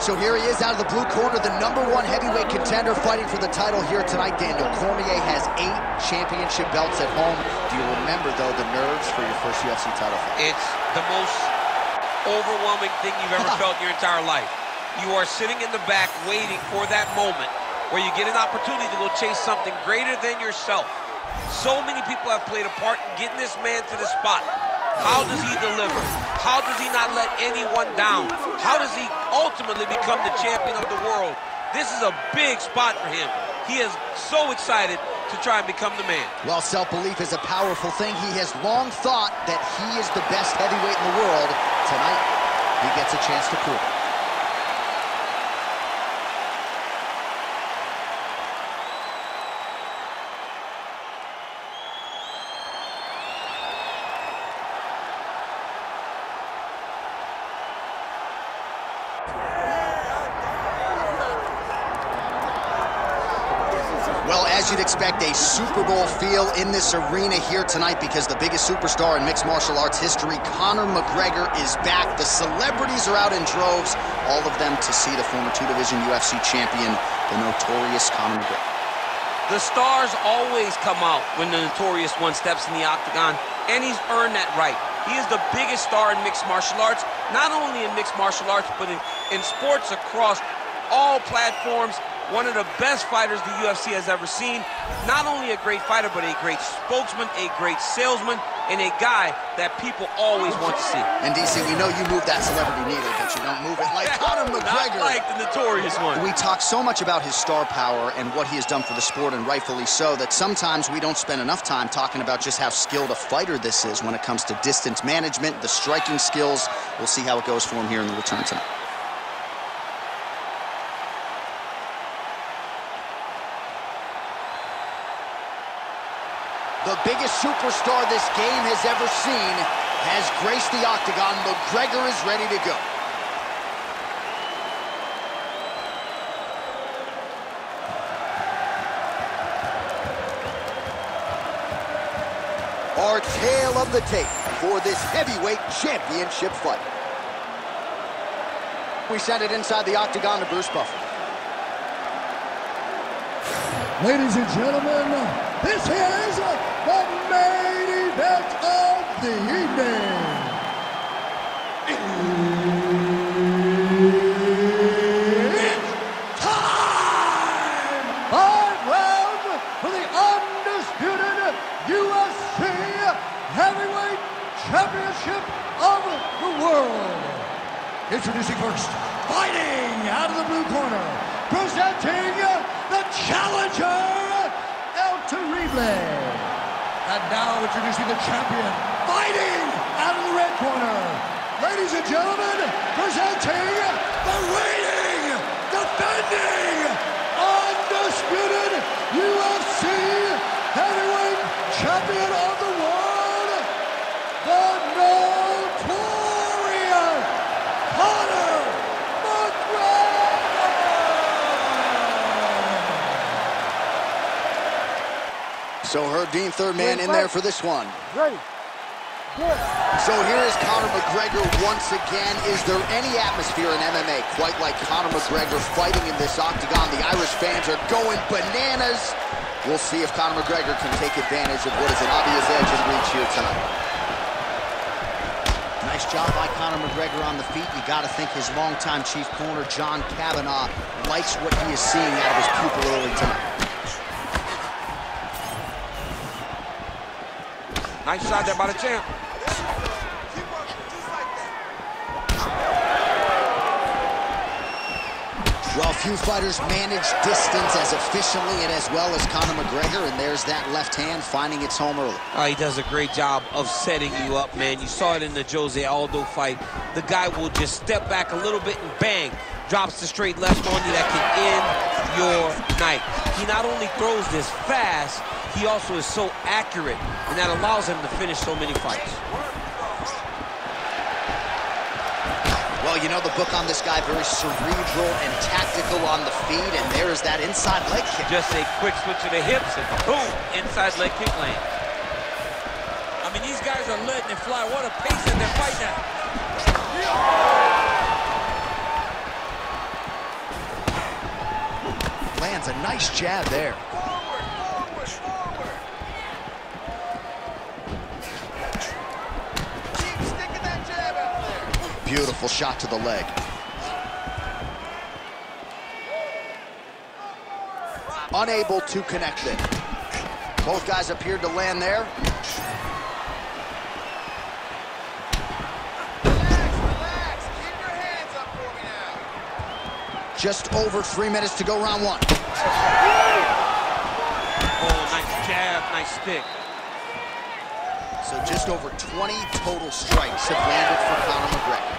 So here he is out of the blue corner, the #1 heavyweight contender fighting for the title here tonight. Daniel Cormier has 8 championship belts at home. Do you remember, though, the nerves for your first UFC title fight? It's the most overwhelming thing you've ever felt in your entire life. You are sitting in the back waiting for that moment where you get an opportunity to go chase something greater than yourself. So many people have played a part in getting this man to the spot. How does he deliver? How does he not let anyone down? How does he ultimately become the champion of the world? This is a big spot for him. He is so excited to try and become the man. Well, self-belief is a powerful thing. He has long thought that he is the best heavyweight in the world. Tonight, he gets a chance to prove it. You'd expect a Super Bowl feel in this arena here tonight because the biggest superstar in mixed martial arts history, Conor McGregor, is back. The celebrities are out in droves, all of them to see the former 2-division UFC champion, the notorious Conor McGregor. The stars always come out when the notorious one steps in the octagon, and he's earned that right. He is the biggest star in mixed martial arts, not only in mixed martial arts, but in sports across all platforms. One of the best fighters the UFC has ever seen. Not only a great fighter, but a great spokesman, a great salesman, and a guy that people always want to see. And DC, we know you move that celebrity needle, but you don't move it like Conor McGregor. Not like the notorious one. We talk so much about his star power and what he has done for the sport, and rightfully so, that sometimes we don't spend enough time talking about just how skilled a fighter this is when it comes to distance management, the striking skills. We'll see how it goes for him here in the return tonight. The biggest superstar this game has ever seen has graced the octagon. McGregor is ready to go. Our tale of the tape for this heavyweight championship fight. We send it inside the octagon to Bruce Buffer. Ladies and gentlemen, this is the main event of the evening. It's time! 5 rounds for the undisputed UFC Heavyweight Championship of the world. Introducing first, fighting out of the blue corner, presenting the challenger, and now introducing the champion, fighting out of the red corner. Ladies and gentlemen, presenting the reigning, defending, undisputed UFC heavyweight champion of the world, the notorious Conor McGregor. So Herb Dean, third man in there for this one. Ready. So here is Conor McGregor once again. Is there any atmosphere in MMA quite like Conor McGregor fighting in this octagon? The Irish fans are going bananas. We'll see if Conor McGregor can take advantage of what is an obvious edge and reach here tonight. Nice job by Conor McGregor on the feet. You got to think his longtime chief corner, John Kavanaugh, likes what he is seeing out of his pupil early tonight. Nice shot there by the champ. Well, few fighters manage distance as efficiently and as well as Conor McGregor, and there's that left hand finding its home early. He does a great job of setting you up, man. You saw it in the Jose Aldo fight. The guy will just step back a little bit and bang, drops the straight left on you that can end your night. He not only throws this fast, he also is so accurate, and that allows him to finish so many fights. you know the book on this guy, very cerebral and tactical on the feet, and there is that inside leg kick. Just a quick switch of the hips, and boom, inside leg kick land. I mean, these guys are letting it fly. What a pace in their fight now. Lands a nice jab there. Beautiful shot to the leg. Unable to connect it. Both guys appeared to land there. Relax, relax. Keep your hands up for me now. Just over 3 minutes to go, round one. Oh, nice jab, nice stick. So just over 20 total strikes have landed for Conor McGregor.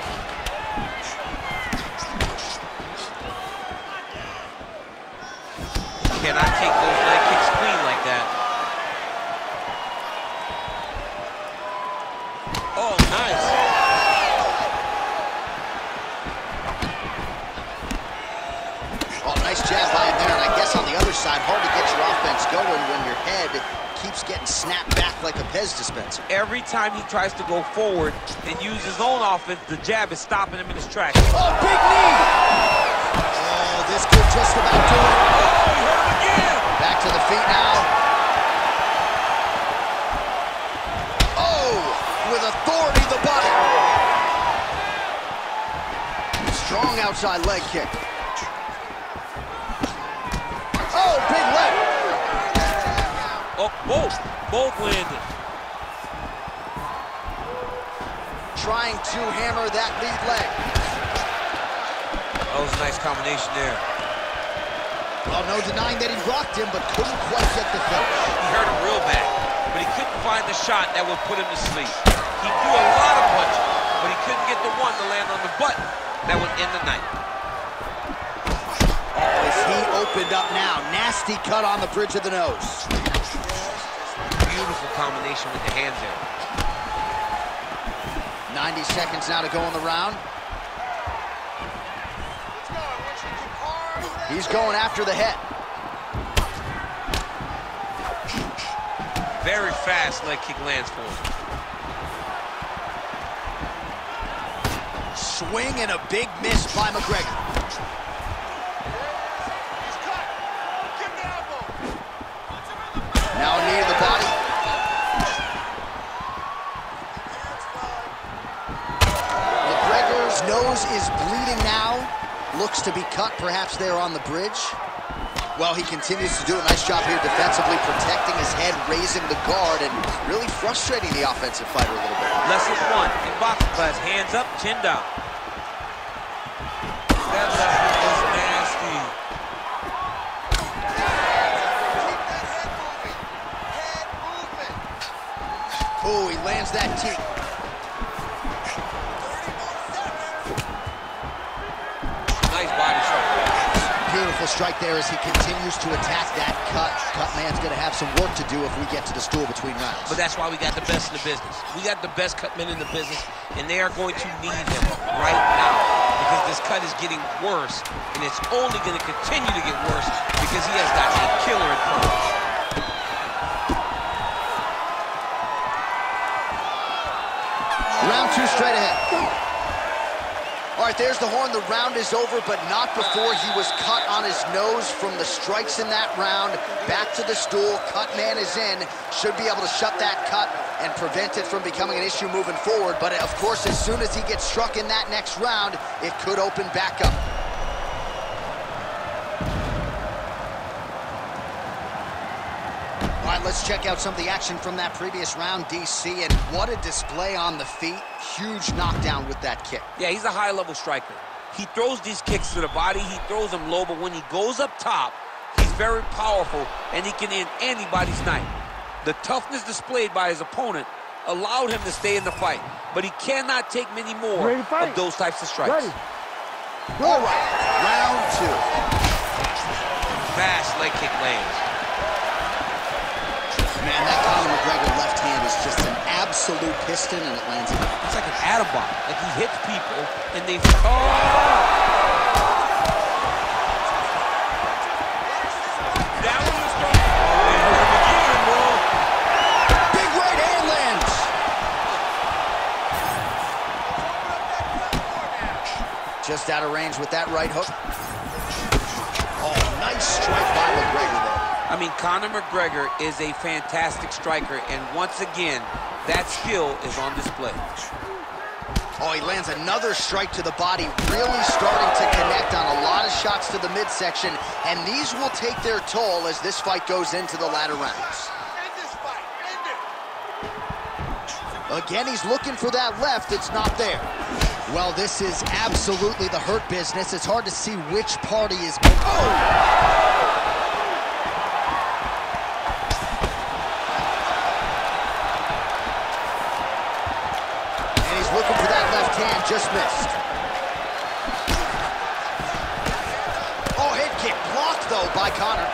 Cannot take those leg kicks clean like that. Oh, nice. Oh, nice jab by him there, and I guess on the other side, hard to get your offense going when your head keeps getting snapped back like a Pez dispenser. Every time he tries to go forward and use his own offense, the jab is stopping him in his tracks. Oh, big knee! Oh, this could just about do it. Oh, he hurt him again! Back to the feet now. Oh, with authority, the body. Strong outside leg kick. Oh, big leg. Oh, both landed. Trying to hammer that lead leg. That was a nice combination there. Well, no denying that he rocked him, but couldn't quite get the finish. He hurt him real bad, but he couldn't find the shot that would put him to sleep. He threw a lot of punches, but he couldn't get the one to land on the button that would end the night. Oh, as he opened up now, nasty cut on the bridge of the nose. Beautiful combination with the hands there. 90 seconds now to go in the round. He's going after the head. Very fast leg kick lands for him. Swing and a big miss by McGregor. Now knee to the body. McGregor's nose is bleeding now. Looks to be cut, perhaps there on the bridge. Well, he continues to do a nice job here defensively, protecting his head, raising the guard, and really frustrating the offensive fighter a little bit. Lesson one in boxing class, hands up, chin down. That left was nasty. Oh, he lands that kick. Nice body strike. Beautiful strike there as he continues to attack that cut. Cutman's gonna have some work to do if we get to the stool between rounds. But that's why we got the best in the business. We got the best cutmen in the business, and they are going to need him right now because this cut is getting worse, and it's only gonna continue to get worse because he has got a killer in front of him. Round two straight ahead. All right, there's the horn. The round is over, but not before he was cut on his nose from the strikes in that round. Back to the stool. Cut man is in. Should be able to shut that cut and prevent it from becoming an issue moving forward. But, of course, as soon as he gets struck in that next round, it could open back up. All right, let's check out some of the action from that previous round, DC, and what a display on the feet. Huge knockdown with that kick. Yeah, he's a high-level striker. He throws these kicks to the body, he throws them low, but when he goes up top, he's very powerful, and he can end anybody's night. The toughness displayed by his opponent allowed him to stay in the fight, but he cannot take many more of those types of strikes. Ready. All right, round two. Fast leg kick lands. Man, that Conor McGregor left hand is just an absolute absolute piston and it lands. It's like an atom bomb. Like he hits people and they. Just out of range with that right hook. Oh, nice strike by McGregor there. I mean, Conor McGregor is a fantastic striker, and once again, that skill is on display. Oh, he lands another strike to the body, really starting to connect on a lot of shots to the midsection, and these will take their toll as this fight goes into the latter rounds. Again, he's looking for that left, it's not there. Well, this is absolutely the hurt business. It's hard to see which party is... Oh! And he's looking for that left hand, just missed. Oh, head kick blocked, though, by Conor.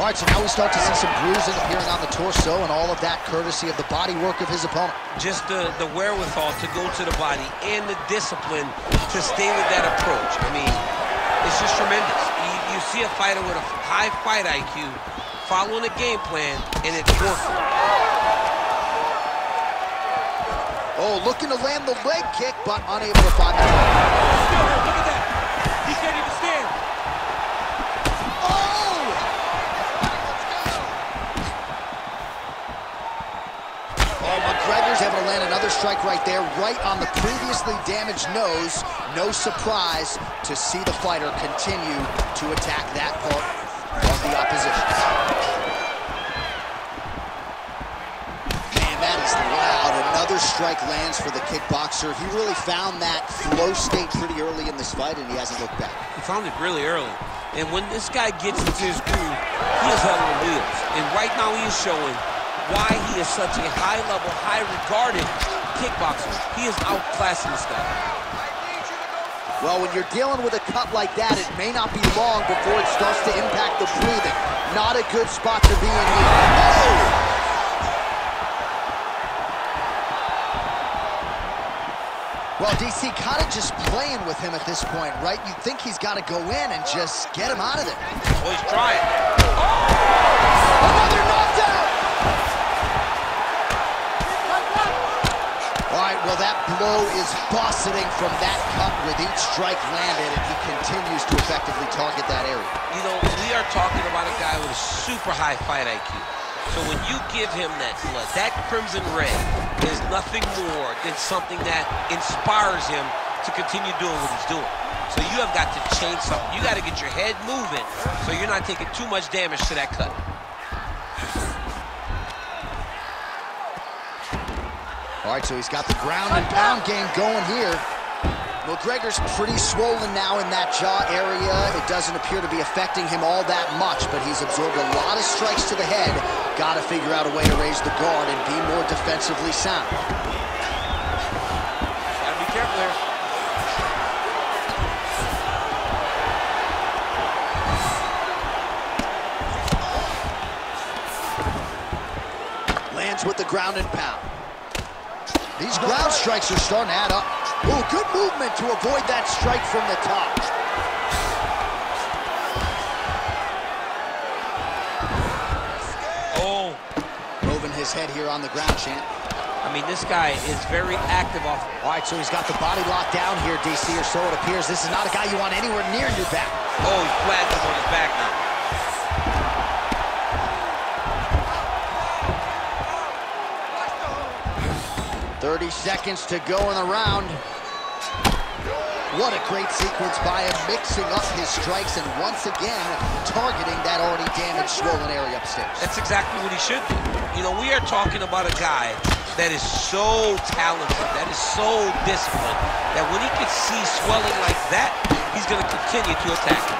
All right, so now we start to see some bruising appearing on the torso and all of that courtesy of the body work of his opponent. Just the wherewithal to go to the body and the discipline to stay with that approach. I mean, it's just tremendous. You see a fighter with a high fight IQ following a game plan, and it's working. Oh, looking to land the leg kick, but unable to find the target. Look at that. He can't even stand. McGregor's able to land another strike right there, right on the previously damaged nose. No surprise to see the fighter continue to attack that part of the opposition. Man, that is loud. Another strike lands for the kickboxer. He really found that flow state pretty early in this fight, and he hasn't looked back. He found it really early. And when this guy gets into his groove, he is on the wheels. And right now he is showing why he is such a high-level, high-regarded kickboxer. He is outclassing this guy. Well, when you're dealing with a cut like that, it may not be long before it starts to impact the breathing. Not a good spot to be in here. Oh! Well, DC, kind of just playing with him at this point, right? You'd think he's got to go in and just get him out of there. Well, he's trying. Oh! Another knockdown! Well, that blow is buffeting from that cut with each strike landed, and he continues to effectively target that area. You know, we are talking about a guy with a super high fight IQ. So when you give him that blood, that crimson red is nothing more than something that inspires him to continue doing what he's doing. So you have got to change something. You got to get your head moving so you're not taking too much damage to that cut. All right, so he's got the ground and pound game going here. McGregor's pretty swollen now in that jaw area. It doesn't appear to be affecting him all that much, but he's absorbed a lot of strikes to the head. Got to figure out a way to raise the guard and be more defensively sound. Got to be careful here. Lands with the ground and pound. These ground strikes are starting to add up. Oh, good movement to avoid that strike from the top. Oh. Moving his head here on the ground, champ. I mean, this guy is very active off. All right, so he's got the body locked down here, DC, or so it appears. This is not a guy you want anywhere near your back. Oh, he flattened him on his back now. Seconds to go in the round. What a great sequence by him, mixing up his strikes and once again targeting that already damaged, swollen area upstairs. That's exactly what he should do. You know, we are talking about a guy that is so talented, that is so disciplined, that when he can see swelling like that, he's going to continue to attack him.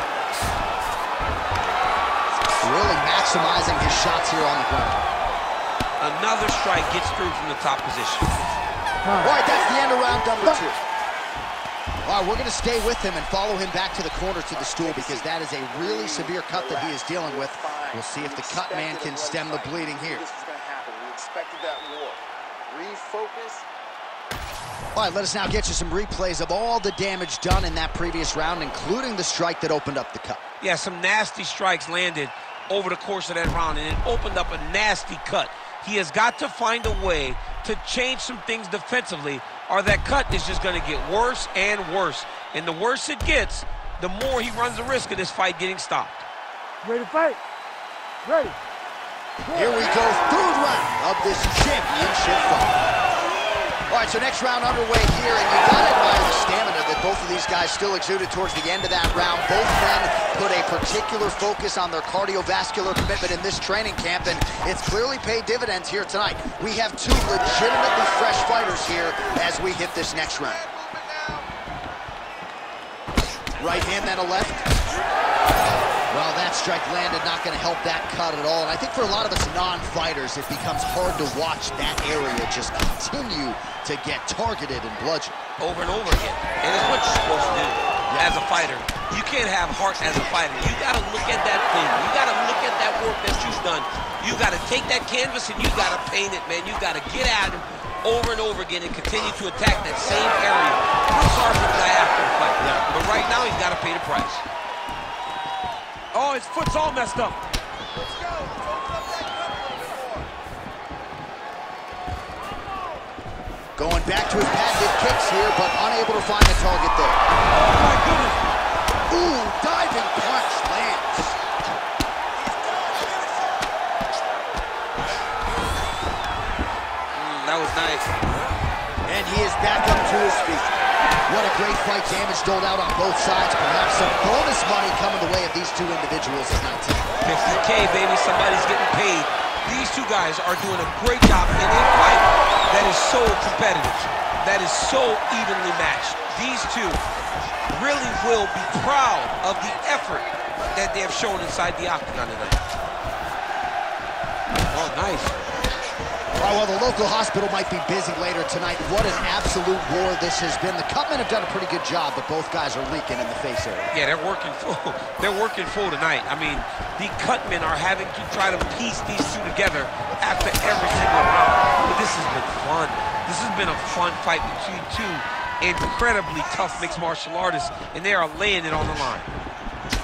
Really maximizing his shots here on the ground. Another strike gets through from the top position. All right, that's the end of round number two. All right, we're going to stay with him and follow him back to the corner to the stool because that is a really severe cut that he is dealing with. We'll see if the cut man can stem the bleeding here. This was going to happen. We expected that war. Refocus. All right, let us now get you some replays of all the damage done in that previous round, including the strike that opened up the cut. Yeah, some nasty strikes landed over the course of that round, and it opened up a nasty cut. He has got to find a way to change some things defensively, or that cut is just going to get worse and worse. And the worse it gets, the more he runs the risk of this fight getting stopped. Ready to fight. Ready. Here we go, third round of this championship fight. All right, so next round underway here, and you got to admire the stamina that both of these guys still exuded towards the end of that round. Both men put a particular focus on their cardiovascular commitment in this training camp, and it's clearly paid dividends here tonight. We have two legitimately fresh fighters here as we hit this next round. Right hand, then a left. Well, that strike landed, not going to help that cut at all. And I think for a lot of us non-fighters, it becomes hard to watch that area just continue to get targeted and bludgeoned. Over and over again. And it's what you're supposed to do as a fighter. You can't have heart as a fighter. You got to look at that thing. You got to look at that work that you've done. You got to take that canvas and you got to paint it, man. You got to get at him over and over again and continue to attack that same area. Bruce Buffer got after the fight. Yeah. But right now, he's got to pay the price. Oh, his foot's all messed up. Let's go. Going back to his patented kicks here, but unable to find the target there. Oh, my goodness. Ooh, diving punch lands. That was nice. And he is back up to his feet. What a great fight. Damage doled out on both sides. Perhaps some bonus money coming the way of these two individuals tonight. 50K, baby. Somebody's getting paid. These two guys are doing a great job in a fight that is so competitive, that is so evenly matched. These two really will be proud of the effort that they have shown inside the octagon tonight. Oh, nice. Well, the local hospital might be busy later tonight. What an absolute war this has been. The cutmen have done a pretty good job, but both guys are leaking in the face area. Yeah, they're working full. They're working full tonight. I mean, the cutmen are having to try to piece these two together after every single round. But this has been fun. This has been a fun fight between two incredibly tough mixed martial artists, and they are laying it on the line.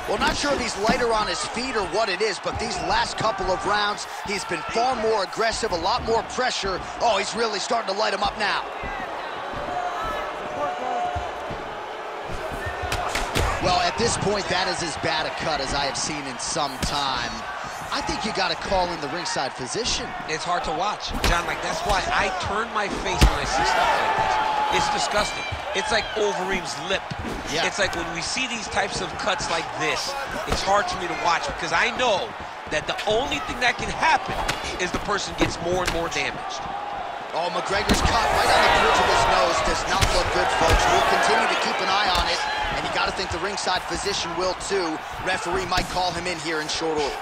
Well, not sure if he's lighter on his feet or what it is, but these last couple of rounds, he's been far more aggressive, a lot more pressure. Oh, he's really starting to light him up now. Well, at this point, that is as bad a cut as I have seen in some time. I think you got to call in the ringside physician. It's hard to watch, John. Like, that's why I turn my face when I see stuff like this. It's disgusting. It's like Overeem's lip. Yeah. It's like when we see these types of cuts like this, it's hard for me to watch because I know that the only thing that can happen is the person gets more and more damaged. Oh, McGregor's cut right on the bridge of his nose does not look good, folks. We'll continue to keep an eye on it, and you got to think the ringside physician will too. Referee might call him in here in short order.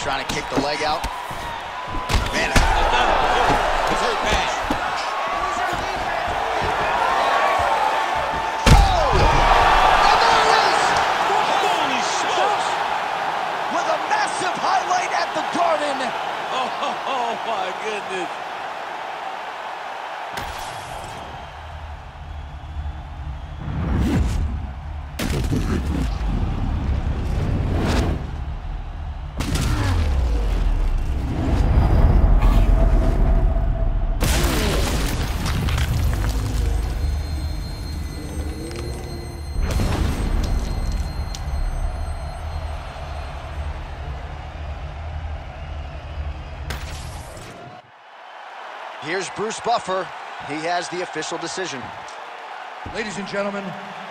Trying to kick the leg out. Man, it's hurt bad. Oh! And there it is! Holy smokes! With a massive highlight at the Garden. Oh my goodness. Here's Bruce Buffer. He has the official decision. Ladies and gentlemen,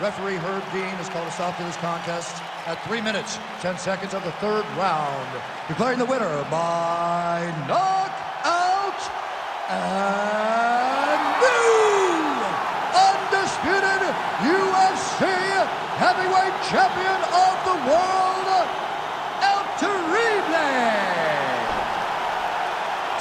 referee Herb Dean has called a stop to this contest at 3 minutes, 10 seconds of the third round, declaring the winner by knockout and new undisputed UFC heavyweight champion of the world, El Terrible.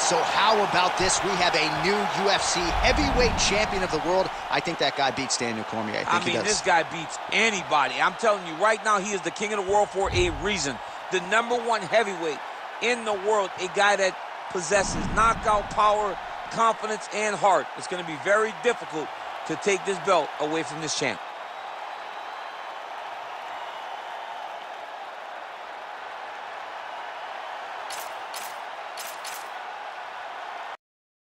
So how how about this? We have a new UFC heavyweight champion of the world. I think that guy beats Daniel Cormier. I mean, this guy beats anybody. I'm telling you right now, he is the king of the world for a reason. The #1 heavyweight in the world, a guy that possesses knockout power, confidence, and heart. It's going to be very difficult to take this belt away from this champ.